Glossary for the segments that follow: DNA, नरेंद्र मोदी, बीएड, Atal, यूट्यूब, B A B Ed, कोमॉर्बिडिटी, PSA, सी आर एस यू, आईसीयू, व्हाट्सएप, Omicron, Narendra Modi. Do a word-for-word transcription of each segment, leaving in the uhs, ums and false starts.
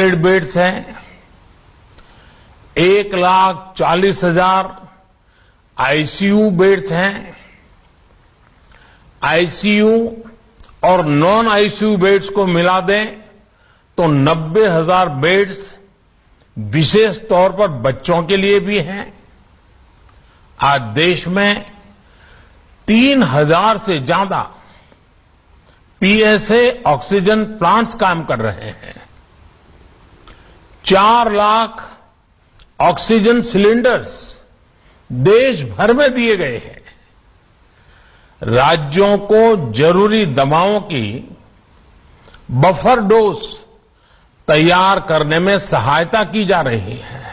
Connected beds हैं, एक लाख चालीस हजार आईसीयू बेड्स हैं। आईसीयू और नॉन आईसीयू बेड्स को मिला दें तो नब्बे हजार बेड्स विशेष तौर पर बच्चों के लिए भी हैं। आज देश में तीन हजार से ज्यादा पीएसए ऑक्सीजन प्लांट्स काम कर रहे हैं। चार लाख ऑक्सीजन सिलेंडर्स देश भर में दिए गए हैं। राज्यों को जरूरी दवाओं की बफर डोज तैयार करने में सहायता की जा रही है।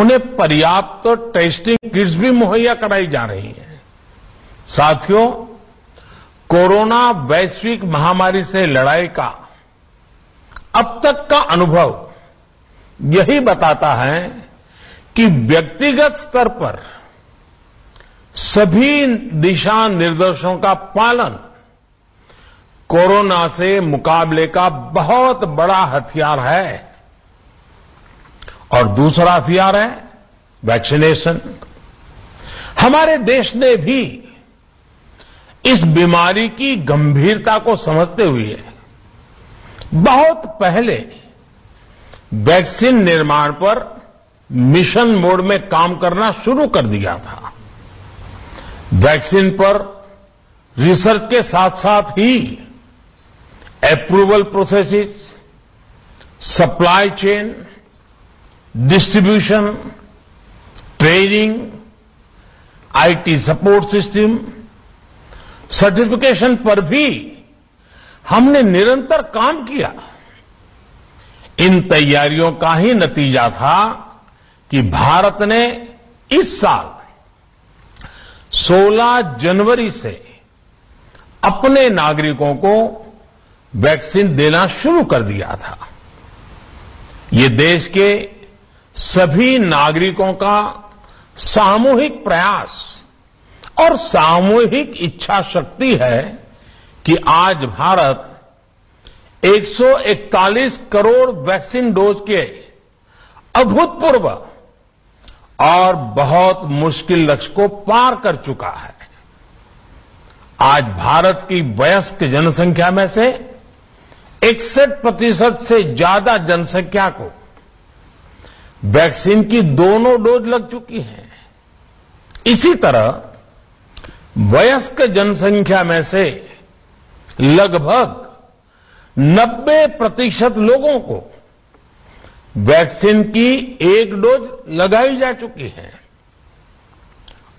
उन्हें पर्याप्त तो टेस्टिंग किट्स भी मुहैया कराई जा रही है। साथियों, कोरोना वैश्विक महामारी से लड़ाई का अब तक का अनुभव यही बताता है कि व्यक्तिगत स्तर पर सभी दिशा निर्देशों का पालन कोरोना से मुकाबले का बहुत बड़ा हथियार है। और दूसरा हथियार है वैक्सीनेशन। हमारे देश ने भी इस बीमारी की गंभीरता को समझते हुए बहुत पहले वैक्सीन निर्माण पर मिशन मोड में काम करना शुरू कर दिया था। वैक्सीन पर रिसर्च के साथ साथ ही approval processes, supply chain, distribution, training, IT support system, certification पर भी हमने निरंतर काम किया। इन तैयारियों का ही नतीजा था कि भारत ने इस साल सोलह जनवरी से अपने नागरिकों को वैक्सीन देना शुरू कर दिया था। ये देश के सभी नागरिकों का सामूहिक प्रयास और सामूहिक इच्छा शक्ति है कि आज भारत एक सौ इकतालीस करोड़ वैक्सीन डोज के अभूतपूर्व और बहुत मुश्किल लक्ष्य को पार कर चुका है। आज भारत की वयस्क जनसंख्या में से इकसठ प्रतिशत से ज्यादा जनसंख्या को वैक्सीन की दोनों डोज लग चुकी है। इसी तरह वयस्क जनसंख्या में से लगभग नब्बे प्रतिशत लोगों को वैक्सीन की एक डोज लगाई जा चुकी है।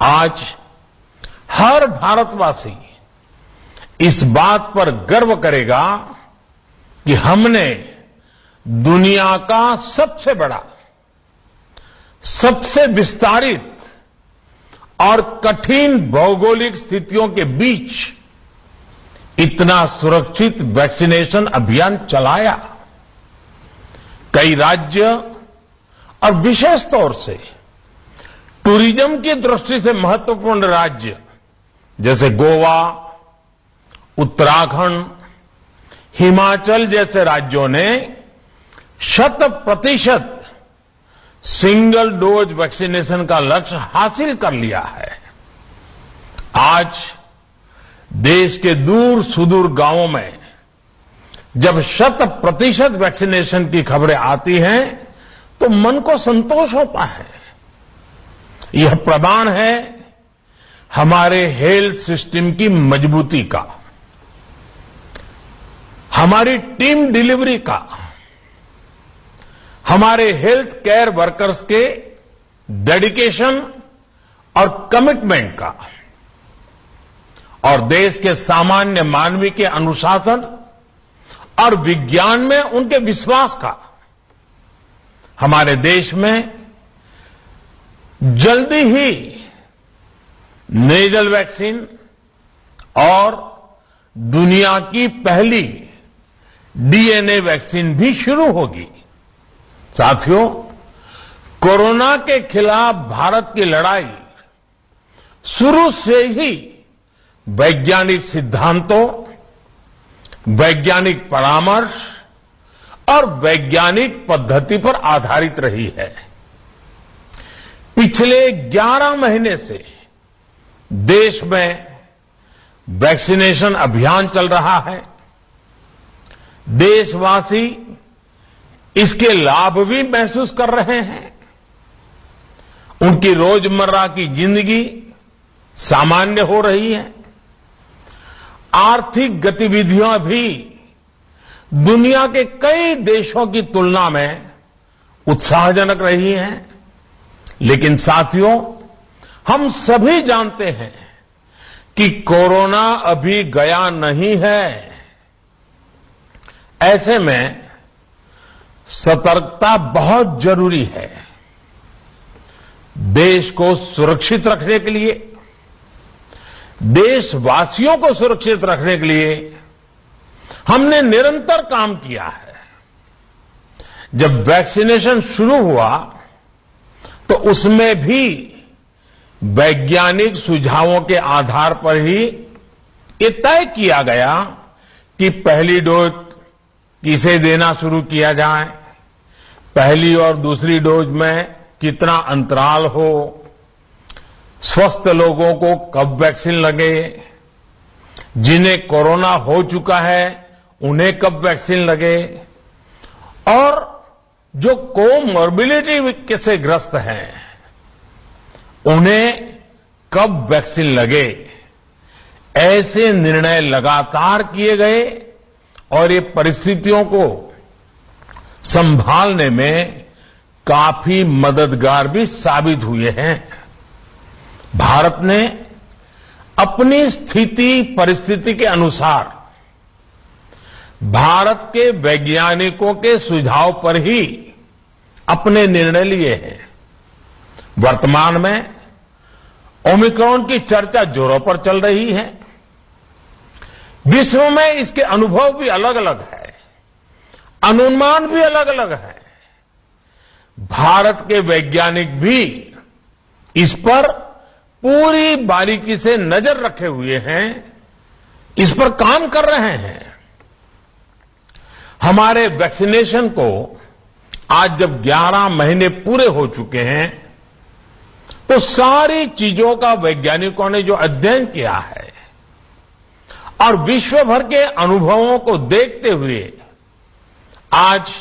आज हर भारतवासी इस बात पर गर्व करेगा कि हमने दुनिया का सबसे बड़ा, सबसे विस्तारित और कठिन भौगोलिक स्थितियों के बीच इतना सुरक्षित वैक्सीनेशन अभियान चलाया। कई राज्य और विशेष तौर से टूरिज्म की दृष्टि से महत्वपूर्ण राज्य जैसे गोवा, उत्तराखंड, हिमाचल जैसे राज्यों ने शत प्रतिशत सिंगल डोज वैक्सीनेशन का लक्ष्य हासिल कर लिया है। आज देश के दूर सुदूर गांवों में जब शत प्रतिशत वैक्सीनेशन की खबरें आती हैं तो मन को संतोष होता है। यह प्रमाण है हमारे हेल्थ सिस्टम की मजबूती का, हमारी टीम डिलीवरी का, हमारे हेल्थ केयर वर्कर्स के डेडिकेशन और कमिटमेंट का, और देश के सामान्य मानवी के अनुशासन और विज्ञान में उनके विश्वास का। हमारे देश में जल्दी ही नेजल वैक्सीन और दुनिया की पहली डीएनए वैक्सीन भी शुरू होगी। साथियों, कोरोना के खिलाफ भारत की लड़ाई शुरू से ही वैज्ञानिक सिद्धांतों, वैज्ञानिक परामर्श और वैज्ञानिक पद्धति पर आधारित रही है। पिछले ग्यारह महीने से देश में वैक्सीनेशन अभियान चल रहा है। देशवासी इसके लाभ भी महसूस कर रहे हैं। उनकी रोजमर्रा की जिंदगी सामान्य हो रही है। आर्थिक गतिविधियां भी दुनिया के कई देशों की तुलना में उत्साहजनक रही हैं। लेकिन साथियों, हम सभी जानते हैं कि कोरोना अभी गया नहीं है। ऐसे में सतर्कता बहुत जरूरी है। देश को सुरक्षित रखने के लिए, देशवासियों को सुरक्षित रखने के लिए हमने निरंतर काम किया है। जब वैक्सीनेशन शुरू हुआ तो उसमें भी वैज्ञानिक सुझावों के आधार पर ही ये तय किया गया कि पहली डोज किसे देना शुरू किया जाए, पहली और दूसरी डोज में कितना अंतराल हो, स्वस्थ लोगों को कब वैक्सीन लगे, जिन्हें कोरोना हो चुका है उन्हें कब वैक्सीन लगे, और जो कोमॉर्बिडिटी से ग्रस्त हैं उन्हें कब वैक्सीन लगे। ऐसे निर्णय लगातार किए गए और ये परिस्थितियों को संभालने में काफी मददगार भी साबित हुए हैं। भारत ने अपनी स्थिति परिस्थिति के अनुसार भारत के वैज्ञानिकों के सुझाव पर ही अपने निर्णय लिए हैं। वर्तमान में ओमिक्रॉन की चर्चा जोरों पर चल रही है। विश्व में इसके अनुभव भी अलग अलग है, अनुमान भी अलग अलग है। भारत के वैज्ञानिक भी इस पर पूरी बारीकी से नजर रखे हुए हैं, इस पर काम कर रहे हैं। हमारे वैक्सीनेशन को आज जब ग्यारह महीने पूरे हो चुके हैं तो सारी चीजों का वैज्ञानिकों ने जो अध्ययन किया है और विश्व भर के अनुभवों को देखते हुए आज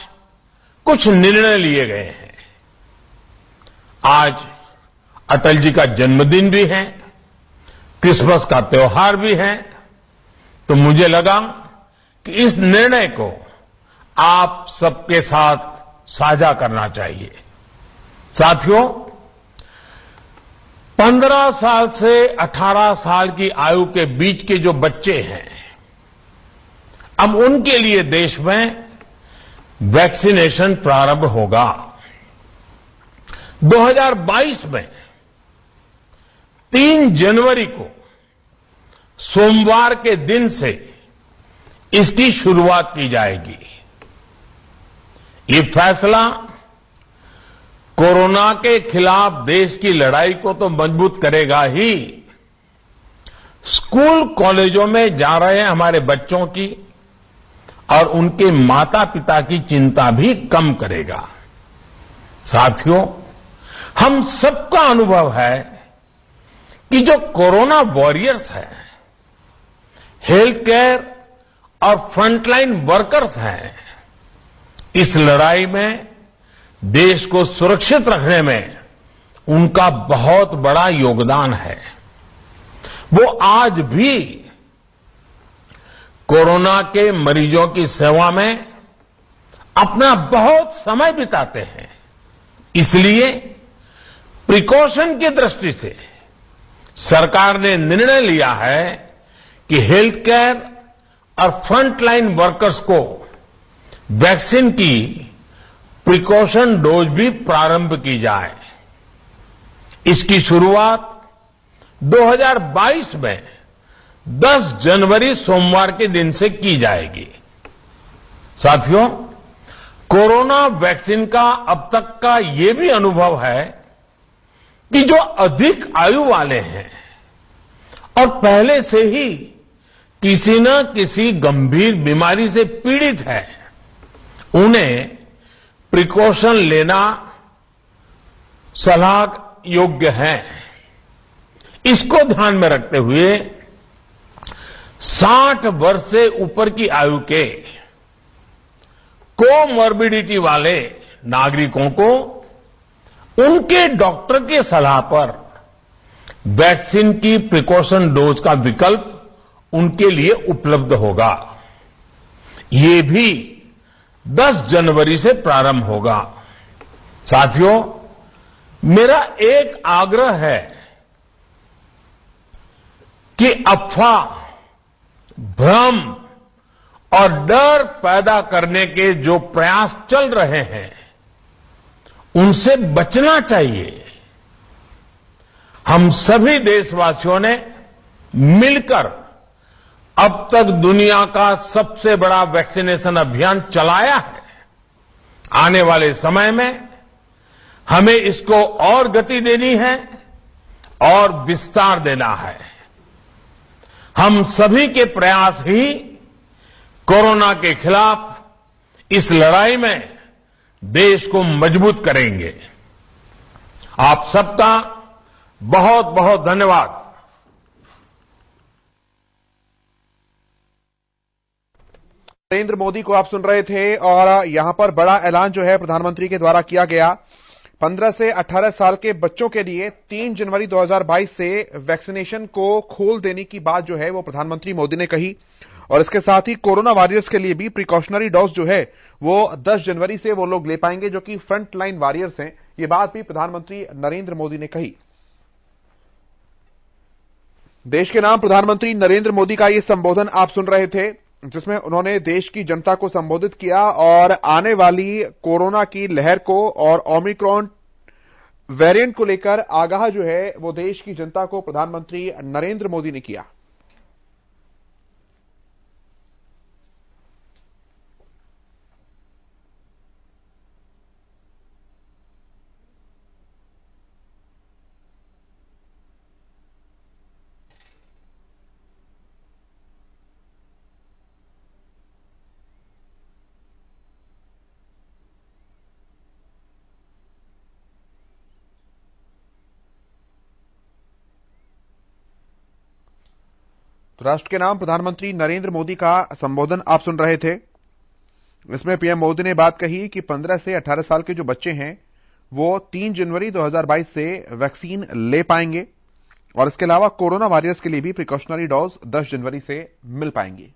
कुछ निर्णय लिए गए हैं। आज अटल जी का जन्मदिन भी है, क्रिसमस का त्योहार भी है, तो मुझे लगा कि इस निर्णय को आप सबके साथ साझा करना चाहिए। साथियों, पंद्रह साल से अठारह साल की आयु के बीच के जो बच्चे हैं, अब उनके लिए देश में वैक्सीनेशन प्रारंभ होगा। दो हज़ार बाईस में तीन जनवरी को सोमवार के दिन से इसकी शुरुआत की जाएगी। ये फैसला कोरोना के खिलाफ देश की लड़ाई को तो मजबूत करेगा ही, स्कूल कॉलेजों में जा रहे हैं हमारे बच्चों की और उनके माता पिता की चिंता भी कम करेगा। साथियों, हम सबका अनुभव है कि जो कोरोना वॉरियर्स हैं, हेल्थ केयर और फ्रंटलाइन वर्कर्स हैं, इस लड़ाई में देश को सुरक्षित रखने में उनका बहुत बड़ा योगदान है। वो आज भी कोरोना के मरीजों की सेवा में अपना बहुत समय बिताते हैं। इसलिए प्रिकॉशन की दृष्टि से सरकार ने निर्णय लिया है कि हेल्थ केयर और फ्रंटलाइन वर्कर्स को वैक्सीन की प्रिकॉशन डोज भी प्रारंभ की जाए। इसकी शुरुआत दो हज़ार बाईस में दस जनवरी सोमवार के दिन से की जाएगी। साथियों, कोरोना वैक्सीन का अब तक का ये भी अनुभव है कि जो अधिक आयु वाले हैं और पहले से ही किसी न किसी गंभीर बीमारी से पीड़ित है, उन्हें प्रिकॉशन लेना सलाह योग्य है। इसको ध्यान में रखते हुए साठ वर्ष से ऊपर की आयु के कोमॉर्बिडिटी वाले नागरिकों को उनके डॉक्टर की सलाह पर वैक्सीन की प्रिकॉशन डोज का विकल्प उनके लिए उपलब्ध होगा। ये भी दस जनवरी से प्रारंभ होगा। साथियों, मेरा एक आग्रह है कि अफवाह, भ्रम और डर पैदा करने के जो प्रयास चल रहे हैं उनसे बचना चाहिए। हम सभी देशवासियों ने मिलकर अब तक दुनिया का सबसे बड़ा वैक्सीनेशन अभियान चलाया है। आने वाले समय में हमें इसको और गति देनी है और विस्तार देना है। हम सभी के प्रयास ही कोरोना के खिलाफ इस लड़ाई में देश को मजबूत करेंगे। आप सबका बहुत बहुत धन्यवाद। नरेंद्र मोदी को आप सुन रहे थे और यहां पर बड़ा ऐलान जो है प्रधानमंत्री के द्वारा किया गया। पंद्रह से अठारह साल के बच्चों के लिए तीन जनवरी दो हज़ार बाईस से वैक्सीनेशन को खोल देने की बात जो है वो प्रधानमंत्री मोदी ने कही। और इसके साथ ही कोरोना वॉरियर्स के लिए भी प्रिकॉशनरी डोज जो है वो दस जनवरी से वो लोग ले पाएंगे जो कि फ्रंट लाइन वॉरियर्स हैं। ये बात भी प्रधानमंत्री नरेंद्र मोदी ने कही। देश के नाम प्रधानमंत्री नरेंद्र मोदी का ये संबोधन आप सुन रहे थे, जिसमें उन्होंने देश की जनता को संबोधित किया और आने वाली कोरोना की लहर को और ओमिक्रॉन वेरिएंट को लेकर आगाह जो है वो देश की जनता को प्रधानमंत्री नरेंद्र मोदी ने किया। तो राष्ट्र के नाम प्रधानमंत्री नरेंद्र मोदी का संबोधन आप सुन रहे थे। इसमें पीएम मोदी ने बात कही कि पंद्रह से अठारह साल के जो बच्चे हैं वो तीन जनवरी दो हज़ार बाईस से वैक्सीन ले पाएंगे और इसके अलावा कोरोना वॉरियर्स के लिए भी प्रिकॉशनरी डोज दस जनवरी से मिल पाएंगी।